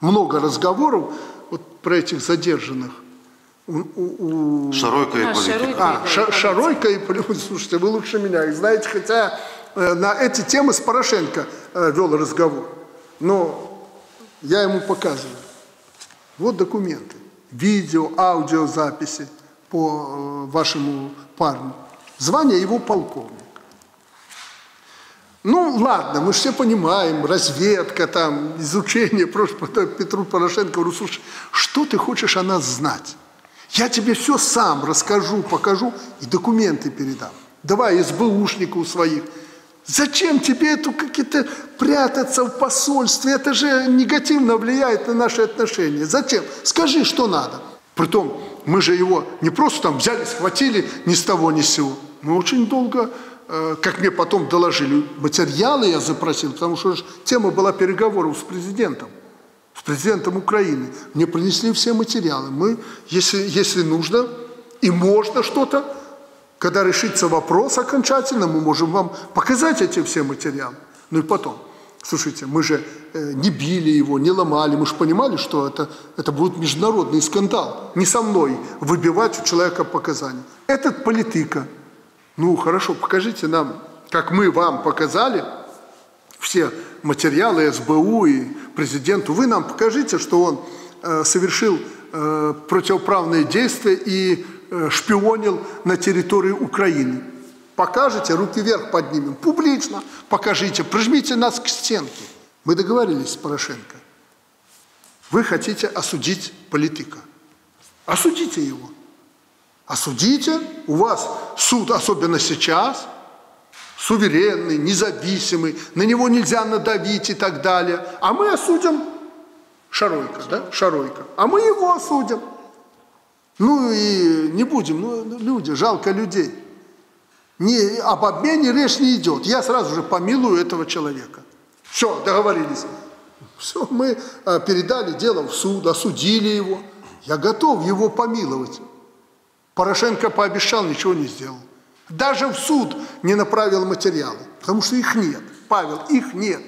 Много разговоров вот про этих задержанных. Шаройко и Политика. Шаройко и Политика. Слушайте, вы лучше меня их знаете, хотя на эти темы с Порошенко вел разговор. Но я ему показываю. Вот документы. Видео, аудиозаписи по вашему парню. Звание его полковник. Ну, ладно, мы же все понимаем, разведка, там, изучение прошлого. Петру Порошенко говорю, слушай, что ты хочешь о нас знать? Я тебе все сам расскажу, покажу и документы передам. Давай СБУшнику своих. Зачем тебе эту какие-то прятаться в посольстве? Это же негативно влияет на наши отношения. Зачем? Скажи, что надо. Притом, мы же его не просто там взяли, схватили ни с того, ни с сего. Мы очень долго, как мне потом доложили, материалы я запросил, потому что тема была переговоров с президентом Украины. Мне принесли все материалы. Мы, если нужно и можно что-то, когда решится вопрос окончательно, мы можем вам показать эти все материалы. Ну и потом, слушайте, мы же не били его, не ломали, мы же понимали, что это будет международный скандал. Не со мной выбивать у человека показания. Этот Политика. Ну хорошо, покажите нам, как мы вам показали все материалы СБУ и президенту. Вы нам покажите, что он совершил противоправные действия и шпионил на территории Украины. Покажите, руки вверх поднимем. Публично покажите, прижмите нас к стенке. Мы договорились с Порошенко. Вы хотите осудить Политика. Осудите его. Осудите. У вас суд, особенно сейчас, суверенный, независимый. На него нельзя надавить и так далее. А мы осудим Шаройко. Да? Шаройко. А мы его осудим. Ну и не будем, ну, люди, жалко людей. Об обмене речь не идет. Я сразу же помилую этого человека. Все, договорились. Все, мы передали дело в суд, осудили его. Я готов его помиловать. Порошенко пообещал, ничего не сделал. Даже в суд не направил материалы, потому что их нет. Павел, их нет.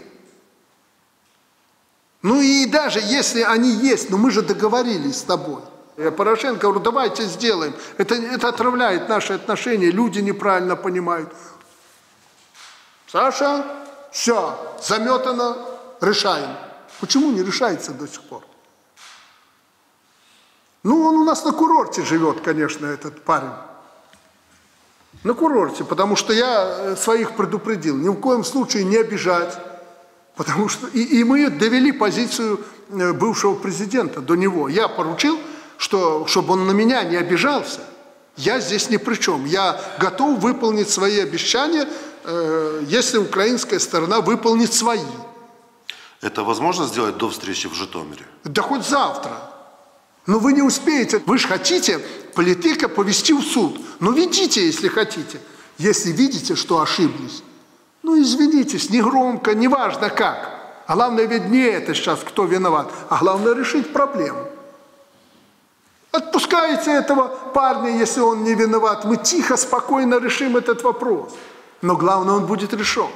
Ну и даже если они есть, но мы же договорились с тобой. Я Порошенко говорю, давайте сделаем. Это отравляет наши отношения, люди неправильно понимают. Саша, все, заметано, решаем. Почему не решается до сих пор? Ну, он у нас на курорте живет, конечно, этот парень. На курорте, потому что я своих предупредил. Ни в коем случае не обижать. Потому что и мы довели позицию бывшего президента до него. Я поручил, чтобы он на меня не обижался, я здесь ни при чем. Я готов выполнить свои обещания, если украинская сторона выполнит свои. Это возможно сделать до встречи в Житомире? Да хоть завтра. Но вы не успеете. Вы же хотите Политика повести в суд. Но ведите, если хотите. Если видите, что ошиблись, ну извинитесь, не громко, не важно как. А главное ведь не это сейчас, кто виноват, а главное решить проблему. Отпускайте этого парня, если он не виноват. Мы тихо, спокойно решим этот вопрос. Но главное, он будет решен.